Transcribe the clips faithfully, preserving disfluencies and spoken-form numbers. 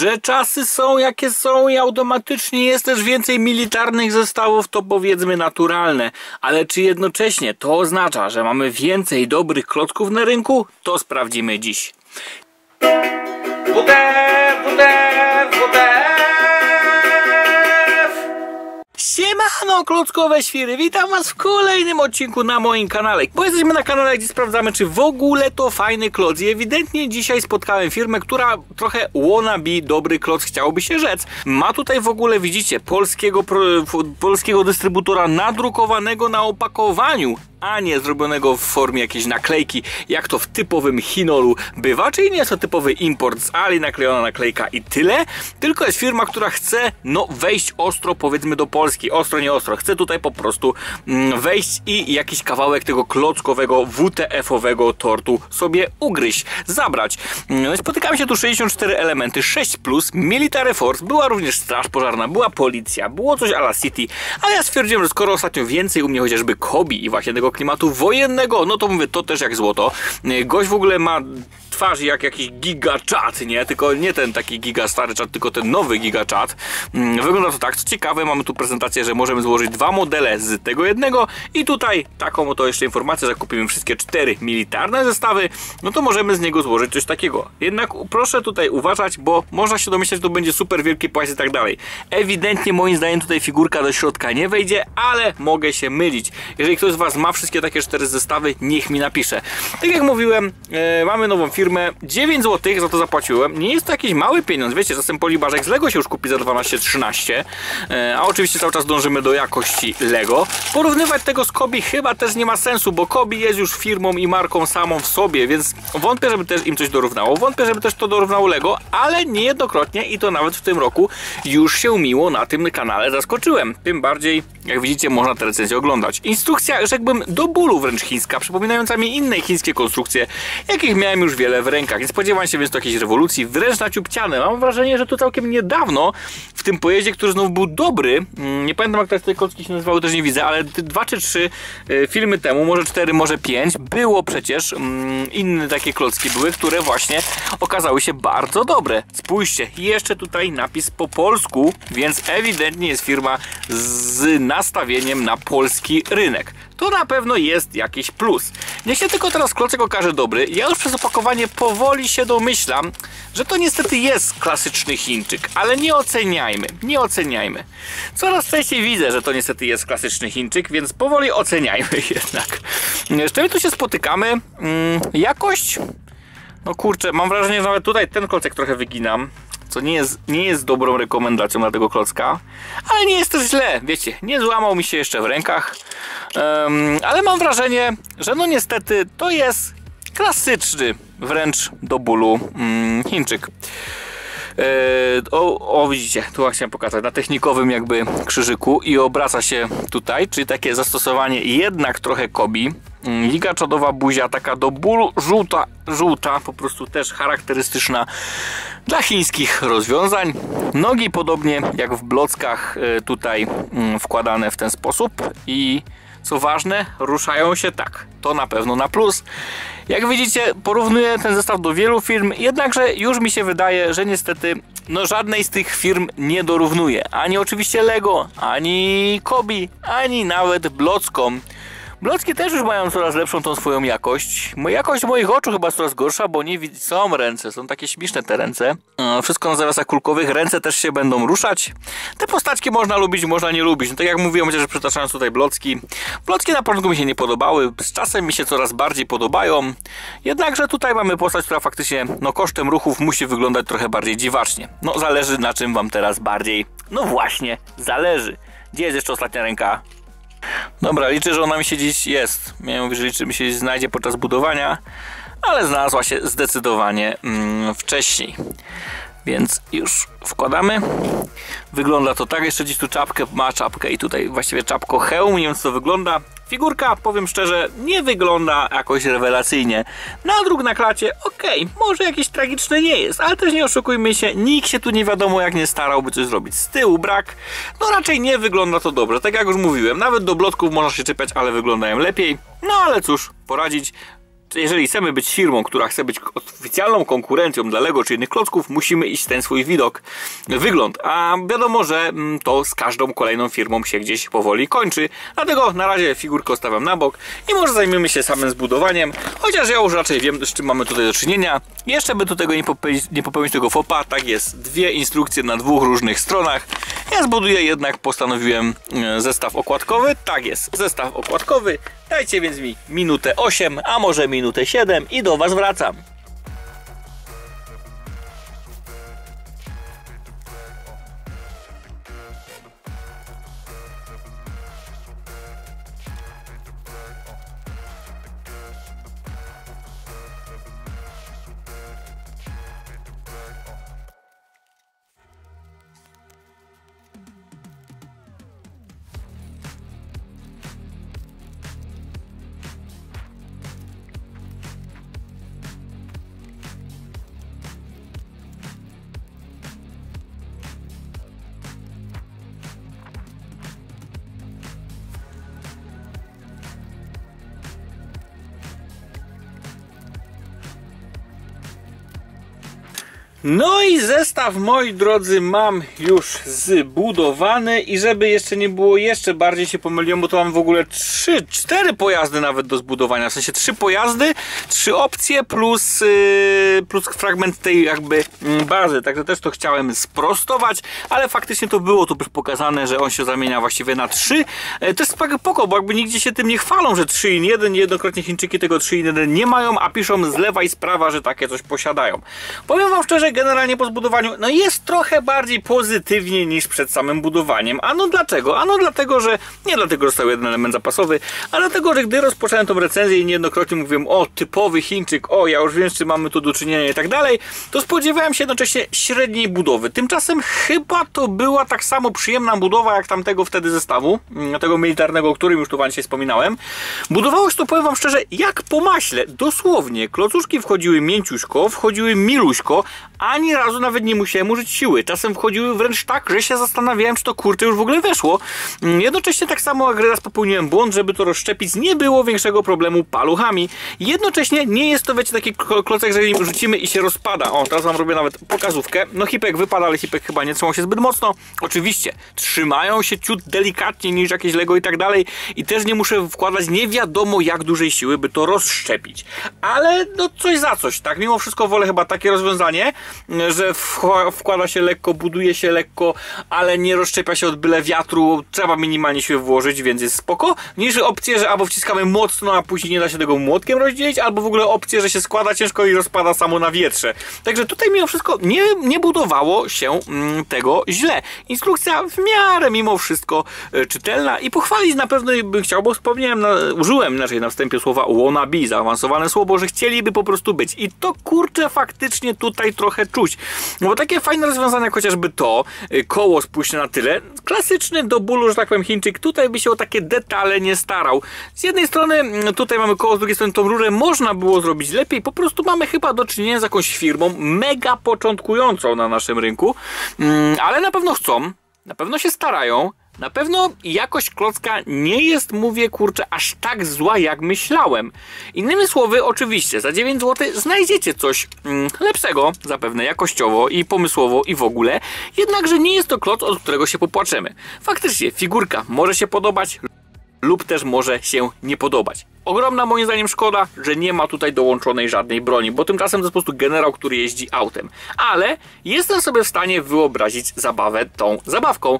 że czasy są jakie są i automatycznie jest też więcej militarnych zestawów, to powiedzmy naturalne, ale czy jednocześnie to oznacza, że mamy więcej dobrych klocków na rynku? To sprawdzimy dziś. W D F, W D F, W D F. Siemano, klockowe świry, witam was w kolejnym odcinku na moim kanale, bo jesteśmy na kanale, gdzie sprawdzamy, czy w ogóle to fajny kloc i ewidentnie dzisiaj spotkałem firmę, która trochę wannabe dobry kloc, chciałoby się rzec. Ma tutaj w ogóle, widzicie, polskiego, polskiego dystrybutora nadrukowanego na opakowaniu, a nie zrobionego w formie jakiejś naklejki, jak to w typowym Chinolu bywa, czyli nie jest to typowy import z Ali, naklejona naklejka i tyle, tylko jest firma, która chce no wejść ostro, powiedzmy, do Polski, ostro, nie ostro, chce tutaj po prostu mm, wejść i jakiś kawałek tego klockowego, W T F-owego tortu sobie ugryźć, zabrać. No, spotykamy się tu sześćdziesiąt cztery elementy, sześć plus, Military Force, była również straż pożarna, była policja, było coś a la City, ale ja stwierdziłem, że skoro ostatnio więcej u mnie chociażby Cobi i właśnie tego klimatu wojennego, no to mówię, to też jak złoto. Gość w ogóle ma twarz jak jakiś gigaczat, nie? Tylko nie ten taki giga stary czat, tylko ten nowy gigaczat. Wygląda to tak, co ciekawe, mamy tu prezentację, że możemy złożyć dwa modele z tego jednego i tutaj taką oto jeszcze informację, że kupimy wszystkie cztery militarne zestawy, no to możemy z niego złożyć coś takiego. Jednak proszę tutaj uważać, bo można się domyślać, że to będzie super wielki płaszcz i tak dalej. Ewidentnie moim zdaniem tutaj figurka do środka nie wejdzie, ale mogę się mylić. Jeżeli ktoś z was ma wszystkie takie cztery zestawy, niech mi napisze. Tak jak mówiłem, e, mamy nową firmę, dziewięć złotych za to zapłaciłem, nie jest to jakiś mały pieniądz, wiecie, czasem polibarzek z Lego się już kupi za dwanaście trzynaście, e, a oczywiście cały czas dążymy do jakości Lego. Porównywać tego z Cobi chyba też nie ma sensu, bo Cobi jest już firmą i marką samą w sobie, więc wątpię, żeby też im coś dorównało, wątpię, żeby też to dorównało Lego, ale niejednokrotnie i to nawet w tym roku już się miło na tym kanale zaskoczyłem, tym bardziej, jak widzicie, można te recenzje oglądać. Instrukcja, rzekłbym, do bólu wręcz chińska, przypominająca mi inne chińskie konstrukcje, jakich miałem już wiele w rękach. Nie spodziewałem się więc do jakiejś rewolucji, wręcz naciupciane. Mam wrażenie, że to całkiem niedawno w tym pojeździe, który znów był dobry, nie pamiętam jak te klocki się nazywały, też nie widzę, ale dwa czy trzy filmy temu, może cztery, może pięć, było przecież inne takie klocki były, które właśnie okazały się bardzo dobre. Spójrzcie, jeszcze tutaj napis po polsku, więc ewidentnie jest firma z nastawieniem na polski rynek. To na pewno jest jakiś plus. Niech się tylko teraz klocek okaże dobry. Ja już przez opakowanie powoli się domyślam, że to niestety jest klasyczny Chińczyk, ale nie oceniajmy, nie oceniajmy. Coraz częściej widzę, że to niestety jest klasyczny Chińczyk, więc powoli oceniajmy jednak. Z czym tu się spotykamy? Jakość? No kurczę, mam wrażenie, że nawet tutaj ten klocek trochę wyginam. Co nie jest, nie jest dobrą rekomendacją dla tego klocka, ale nie jest też źle, wiecie, nie złamał mi się jeszcze w rękach, um, ale mam wrażenie, że no niestety to jest klasyczny, wręcz do bólu hmm, Chińczyk. O, o widzicie, tu chciałem pokazać na technikowym jakby krzyżyku i obraca się tutaj, czyli takie zastosowanie jednak trochę Cobi. Liga czadowa buzia, taka do bólu żółta, żółta, po prostu też charakterystyczna dla chińskich rozwiązań. Nogi podobnie jak w blockach tutaj wkładane w ten sposób i co ważne, ruszają się tak. To na pewno na plus. Jak widzicie, porównuję ten zestaw do wielu firm, jednakże już mi się wydaje, że niestety no żadnej z tych firm nie dorównuje. Ani oczywiście Lego, ani Cobi, ani nawet blockom. Blocki też już mają coraz lepszą tą swoją jakość. Jakość moich oczu chyba jest coraz gorsza, bo nie widzę, są ręce, są takie śmieszne te ręce. Wszystko na zawiasach kulkowych, ręce też się będą ruszać. Te postaczki można lubić, można nie lubić. No tak jak mówiłem, chociaż przytaczając tutaj blocki. Blocki na początku mi się nie podobały, z czasem mi się coraz bardziej podobają. Jednakże tutaj mamy postać, która faktycznie no, kosztem ruchów musi wyglądać trochę bardziej dziwacznie. No zależy na czym wam teraz bardziej. No właśnie, zależy. Gdzie jest jeszcze ostatnia ręka? Dobra, liczę, że ona mi się dziś jest. Miałem mówić, że liczę, że mi się dziś znajdzie podczas budowania, ale znalazła się zdecydowanie mm, wcześniej. Więc już wkładamy. Wygląda to tak, jeszcze dziś tu czapkę, ma czapkę i tutaj właściwie czapko hełm, nie wiem co to wygląda. Figurka, powiem szczerze, nie wygląda jakoś rewelacyjnie. Nadruk na klacie, okej, okay, może jakiś tragiczny nie jest, ale też nie oszukujmy się, nikt się tu nie wiadomo jak nie starałby coś zrobić. Z tyłu brak, no raczej nie wygląda to dobrze, tak jak już mówiłem, nawet do blotków można się czepiać, ale wyglądają lepiej. No ale cóż, poradzić. jeżeli chcemy być firmą, która chce być oficjalną konkurencją dla Lego czy innych klocków, musimy iść w ten swój widok, wygląd, a wiadomo, że to z każdą kolejną firmą się gdzieś powoli kończy, dlatego na razie figurkę stawiam na bok i może zajmiemy się samym zbudowaniem, chociaż ja już raczej wiem, z czym mamy tutaj do czynienia. Jeszcze by tu tego nie popełnić, nie popełnić tego faux pas, tak jest, dwie instrukcje na dwóch różnych stronach. Ja zbuduję jednak, postanowiłem zestaw okładkowy, tak jest, zestaw okładkowy. Dajcie więc mi minutę osiem, a może minutę siedem i do was wracam. No i zestaw, moi drodzy, mam już zbudowany i żeby jeszcze nie było, jeszcze bardziej się pomyliłem, bo to mam w ogóle trzy, cztery pojazdy nawet do zbudowania, w sensie trzy pojazdy, trzy opcje plus, yy, plus fragment tej jakby bazy, także też to chciałem sprostować, ale faktycznie to było tu pokazane, że on się zamienia właściwie na trzy, to jest spoko, bo jakby nigdzie się tym nie chwalą, że trzy in jeden, jednokrotnie Chińczyki tego trzy in jeden nie mają, a piszą z lewa i z prawa, że takie coś posiadają. Powiem wam szczerze, generalnie po zbudowaniu, no jest trochę bardziej pozytywnie niż przed samym budowaniem. A no dlaczego? A no dlatego, że nie dlatego, że został jeden element zapasowy, a dlatego, że gdy rozpocząłem tą recenzję i niejednokrotnie mówiłem, o, typowy Chińczyk, o, ja już wiem, czy mamy tu do czynienia i tak dalej, to spodziewałem się jednocześnie średniej budowy. Tymczasem chyba to była tak samo przyjemna budowa, jak tamtego wtedy zestawu, tego militarnego, o którym już tu wam dzisiaj wspominałem. Budowało się to, powiem wam szczerze, jak po maśle, dosłownie. Klocuszki wchodziły mięciuśko, wchodziły miluśko, ani razu nawet nie musiałem użyć siły. Czasem wchodziły wręcz tak, że się zastanawiałem, czy to kurczę już w ogóle weszło. Jednocześnie tak samo jak raz popełniłem błąd, żeby to rozszczepić, nie było większego problemu paluchami. Jednocześnie nie jest to, wiecie, taki klocek, że nim rzucimy i się rozpada. O, teraz wam robię nawet pokazówkę. No hipek wypada, ale hipek chyba nie trzymał się zbyt mocno. Oczywiście trzymają się ciut delikatniej niż jakieś Lego i tak dalej. I też nie muszę wkładać nie wiadomo jak dużej siły, by to rozszczepić. Ale no coś za coś, tak? Mimo wszystko wolę chyba takie rozwiązanie, że wkłada się lekko, buduje się lekko, ale nie rozszczepia się od byle wiatru, trzeba minimalnie siły włożyć, więc jest spoko, niż opcję, że albo wciskamy mocno, a później nie da się tego młotkiem rozdzielić, albo w ogóle opcję, że się składa ciężko i rozpada samo na wietrze. Także tutaj mimo wszystko nie, nie budowało się tego źle. Instrukcja w miarę mimo wszystko czytelna i pochwalić na pewno bym chciał, bo wspomniałem, na, użyłem inaczej na wstępie słowa wannabe, zaawansowane słowo, że chcieliby po prostu być i to kurczę faktycznie tutaj trochę czuć. No bo takie fajne rozwiązania, chociażby to, koło spójrzcie na tyle, klasyczny do bólu, że tak powiem, Chińczyk, tutaj by się o takie detale nie starał. Z jednej strony tutaj mamy koło, z drugiej strony tą rurę można było zrobić lepiej, po prostu mamy chyba do czynienia z jakąś firmą mega początkującą na naszym rynku, ale na pewno chcą, na pewno się starają. Na pewno jakość klocka nie jest, mówię, kurczę, aż tak zła, jak myślałem. Innymi słowy, oczywiście, za dziewięć złotych znajdziecie coś mm, lepszego, zapewne jakościowo i pomysłowo i w ogóle, jednakże nie jest to kloc, od którego się popłaczemy. Faktycznie, figurka może się podobać lub też może się nie podobać. Ogromna moim zdaniem szkoda, że nie ma tutaj dołączonej żadnej broni, bo tymczasem to jest po prostu generał, który jeździ autem. Ale jestem sobie w stanie wyobrazić zabawę tą zabawką.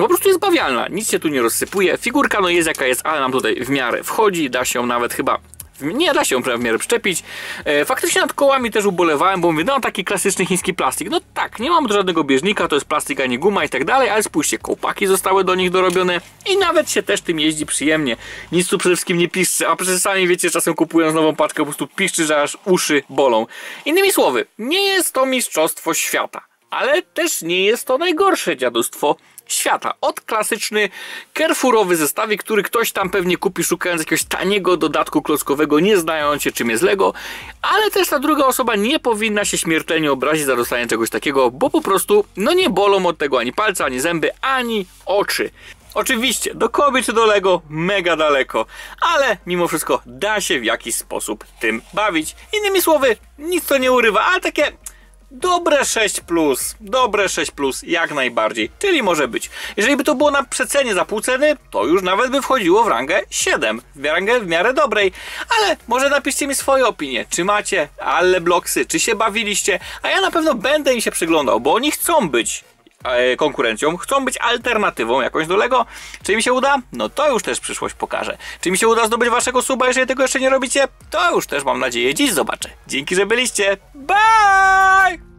Po prostu jest bawialna, nic się tu nie rozsypuje. Figurka no jest jaka jest, ale nam tutaj w miarę wchodzi, da się nawet chyba... nie da się w miarę przyczepić. Faktycznie nad kołami też ubolewałem, bo mówię, no taki klasyczny chiński plastik. No tak, nie mam tu żadnego bieżnika, to jest plastik, a nie guma i tak dalej, ale spójrzcie, kołpaki zostały do nich dorobione i nawet się też tym jeździ przyjemnie. Nic tu przede wszystkim nie piszczy, a przecież sami wiecie, czasem kupując nową paczkę po prostu piszczy, że aż uszy bolą. Innymi słowy, nie jest to mistrzostwo świata, ale też nie jest to najgorsze dziadostwo świata. Od klasyczny kerfurowy zestawik, który ktoś tam pewnie kupi szukając jakiegoś taniego dodatku klockowego, nie znając się czym jest Lego, ale też ta druga osoba nie powinna się śmiertelnie obrazić za dostanie czegoś takiego, bo po prostu no nie bolą od tego ani palca, ani zęby, ani oczy. Oczywiście do Cobi czy do Lego mega daleko, ale mimo wszystko da się w jakiś sposób tym bawić. Innymi słowy, nic to nie urywa, ale takie dobre sześć plus, dobre sześć plus jak najbardziej, czyli może być. Jeżeli by to było na przecenie za pół ceny, to już nawet by wchodziło w rangę siedem, w rangę w miarę dobrej, ale może napiszcie mi swoje opinie, czy macie alle bloxy, czy się bawiliście, a ja na pewno będę im się przyglądał, bo oni chcą być konkurencją, chcą być alternatywą jakąś do Lego. Czy mi się uda? No to już też przyszłość pokaże. Czy mi się uda zdobyć waszego suba, jeżeli tego jeszcze nie robicie? To już też mam nadzieję dziś zobaczę. Dzięki, że byliście. Bye!